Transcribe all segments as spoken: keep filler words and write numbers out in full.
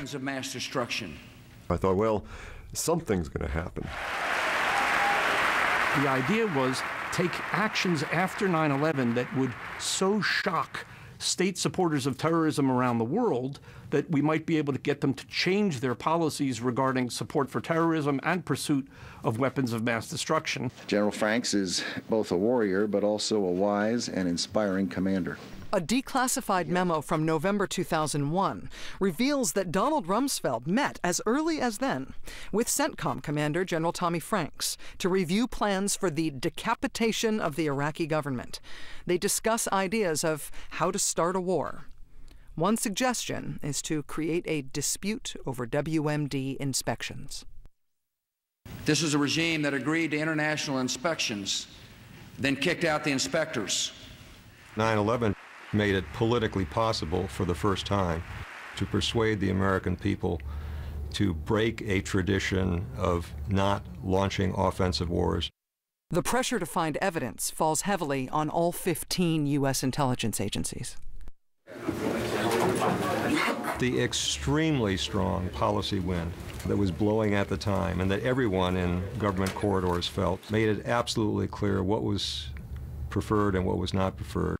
weapons of mass destruction. I thought, well, something's going to happen. The idea was take actions after nine eleven that would so shock state supporters of terrorism around the world that we might be able to get them to change their policies regarding support for terrorism and pursuit of weapons of mass destruction. General Franks is both a warrior but also a wise and inspiring commander. A declassified memo from November two thousand one reveals that Donald Rumsfeld met as early as then with CENTCOM Commander General Tommy Franks to review plans for the decapitation of the Iraqi government. They discuss ideas of how to start a war. One suggestion is to create a dispute over W M D inspections. This is a regime that agreed to international inspections, then kicked out the inspectors. nine eleven made it politically possible for the first time to persuade the American people to break a tradition of not launching offensive wars. The pressure to find evidence falls heavily on all fifteen U S intelligence agencies. The extremely strong policy wind that was blowing at the time and that everyone in government corridors felt made it absolutely clear what was preferred and what was not preferred.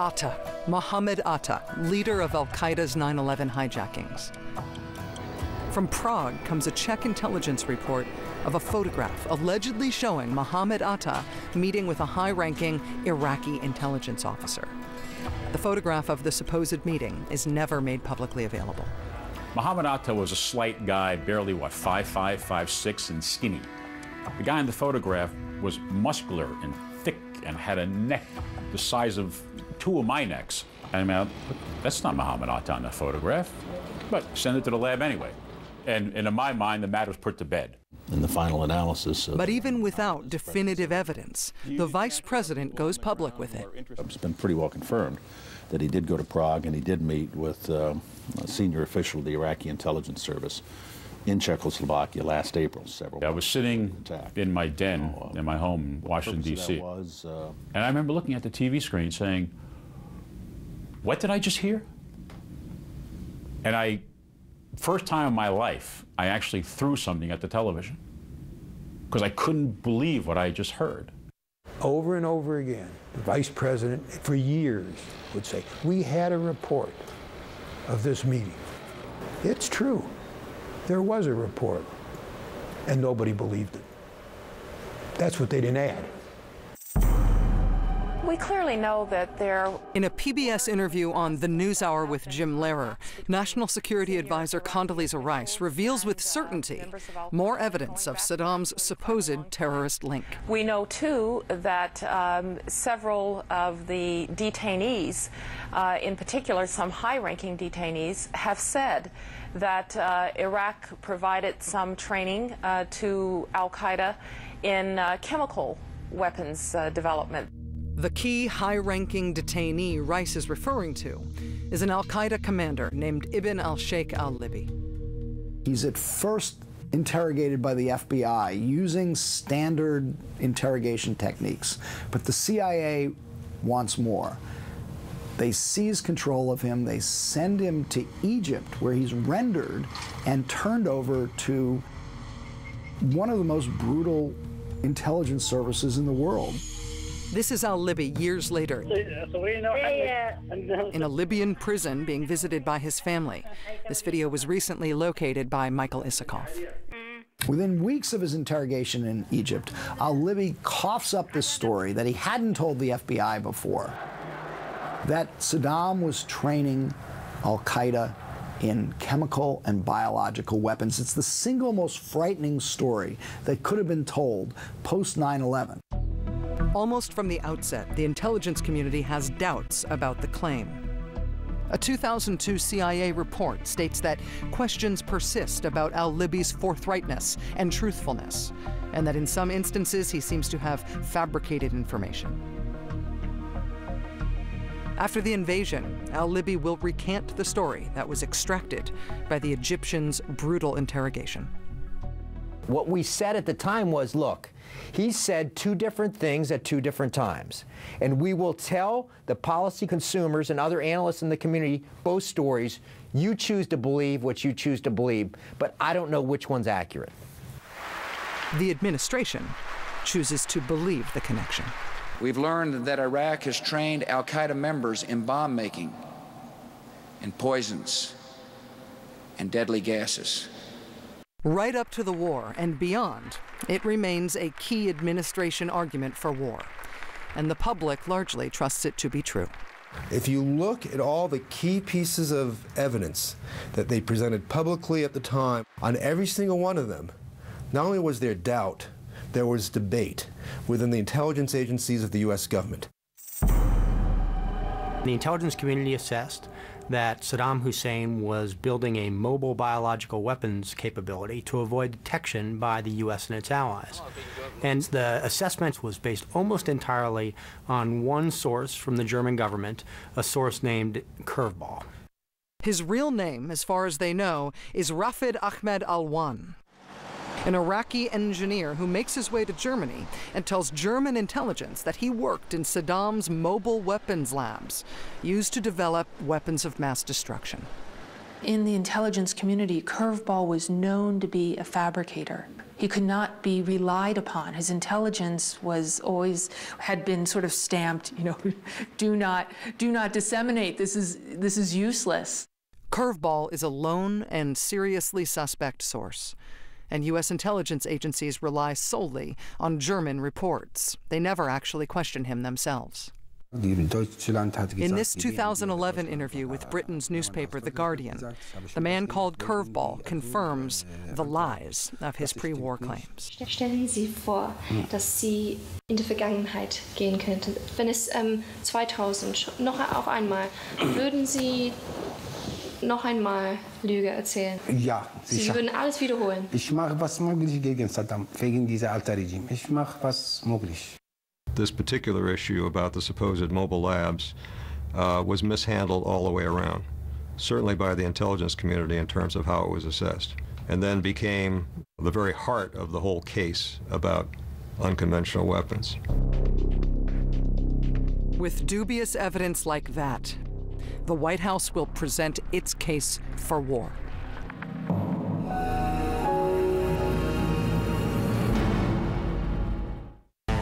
Atta, Mohammed Atta, leader of Al-Qaeda's nine eleven hijackings. From Prague comes a Czech intelligence report of a photograph allegedly showing Mohammed Atta meeting with a high-ranking Iraqi intelligence officer. The photograph of the supposed meeting is never made publicly available. Mohammed Atta was a slight guy, barely, what, five five, five six, and skinny. The guy in the photograph was muscular and thick and had a neck the size of two of my necks. I mean, that's not Mohammed Atta on that photograph, but send it to the lab anyway. And, and in my mind, the matter's put to bed. In the final analysis... But even without definitive evidence, the vice president goes public with it. It's been pretty well confirmed that he did go to Prague and he did meet with uh, a senior official of the Iraqi intelligence service in Czechoslovakia last April. Several I was sitting in my den oh, uh, in my home in Washington, D C Uh, and I remember looking at the T V screen saying, what did I just hear? And I, first time in my life, I actually threw something at the television because I couldn't believe what I just heard. Over and over again, the vice president for years would say, we had a report of this meeting. It's true. There was a report, and nobody believed it. That's what they didn't add. We clearly know that there... In a P B S interview on the NewsHour with Jim Lehrer, National Security Advisor Condoleezza Rice reveals with certainty more evidence of Saddam's supposed terrorist link. We know, too, that um, several of the detainees, uh, in particular some high-ranking detainees, have said that uh, Iraq provided some training uh, to Al-Qaeda in uh, chemical weapons uh, development. The key high-ranking detainee Rice is referring to is an Al-Qaeda commander named Ibn al-Sheikh al-Libi. He's at first interrogated by the F B I using standard interrogation techniques, but the C I A wants more. They seize control of him, they send him to Egypt, where he's rendered and turned over to one of the most brutal intelligence services in the world. This is al-Libi years later, in a Libyan prison being visited by his family. This video was recently located by Michael Isikoff. Within weeks of his interrogation in Egypt, al-Libi coughs up this story that he hadn't told the F B I before, that Saddam was training al-Qaeda in chemical and biological weapons. It's the single most frightening story that could have been told post nine eleven. Almost from the outset, the intelligence community has doubts about the claim. A two thousand two C I A report states that questions persist about al-Libi's forthrightness and truthfulness, and that in some instances he seems to have fabricated information. After the invasion, al-Libi will recant the story that was extracted by the Egyptians' brutal interrogation. What we said at the time was, look, he said two different things at two different times. And we will tell the policy consumers and other analysts in the community both stories. You choose to believe what you choose to believe, but I don't know which one's accurate. The administration chooses to believe the connection. We've learned that Iraq has trained Al-Qaeda members in bomb making, in poisons, and deadly gases. Right up to the war and beyond, it remains a key administration argument for war, and the public largely trusts it to be true. If you look at all the key pieces of evidence that they presented publicly at the time, on every single one of them, not only was there doubt, there was debate within the intelligence agencies of the U S government. The intelligence community assessed that Saddam Hussein was building a mobile biological weapons capability to avoid detection by the U S and its allies. And the assessment was based almost entirely on one source from the German government, a source named Curveball. His real name, as far as they know, is Rafid Ahmed Alwan, an Iraqi engineer who makes his way to Germany and tells German intelligence that he worked in Saddam's mobile weapons labs, used to develop weapons of mass destruction. In the intelligence community, Curveball was known to be a fabricator. He could not be relied upon. His intelligence was always, had been sort of stamped, you know, do not, do not disseminate, this is, this is useless. Curveball is a lone and seriously suspect source, and U S intelligence agencies rely solely on German reports. They never actually question him themselves. In this two thousand eleven interview with Britain's newspaper, The Guardian, the man called Curveball confirms the lies of his pre-war claims. Stellen Sie vor, dass Sie in die Vergangenheit gehen könnten. Wenn es zweitausend noch auch einmal, würden Sie noch einmal Lüge erzählen? Ja, Sie würden alles wiederholen. Ich mache was möglich gegen Saddam, gegen dieses alte Regime. Ich mache was möglich. This particular issue about the supposed mobile labs uh, was mishandled all the way around, certainly by the intelligence community in terms of how it was assessed, and then became the very heart of the whole case about unconventional weapons. With dubious evidence like that, the White House will present its case for war.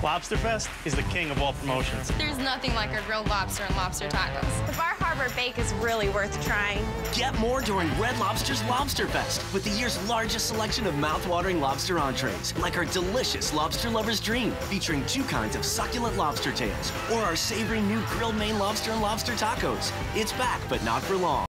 Lobster Fest is the king of all promotions. There's nothing like a real lobster and lobster tacos. The Bar Harbor Bake is really worth trying. Get more during Red Lobster's Lobster Fest with the year's largest selection of mouth-watering lobster entrees, like our delicious Lobster Lover's Dream, featuring two kinds of succulent lobster tails, or our savory new grilled Maine lobster and lobster tacos. It's back, but not for long.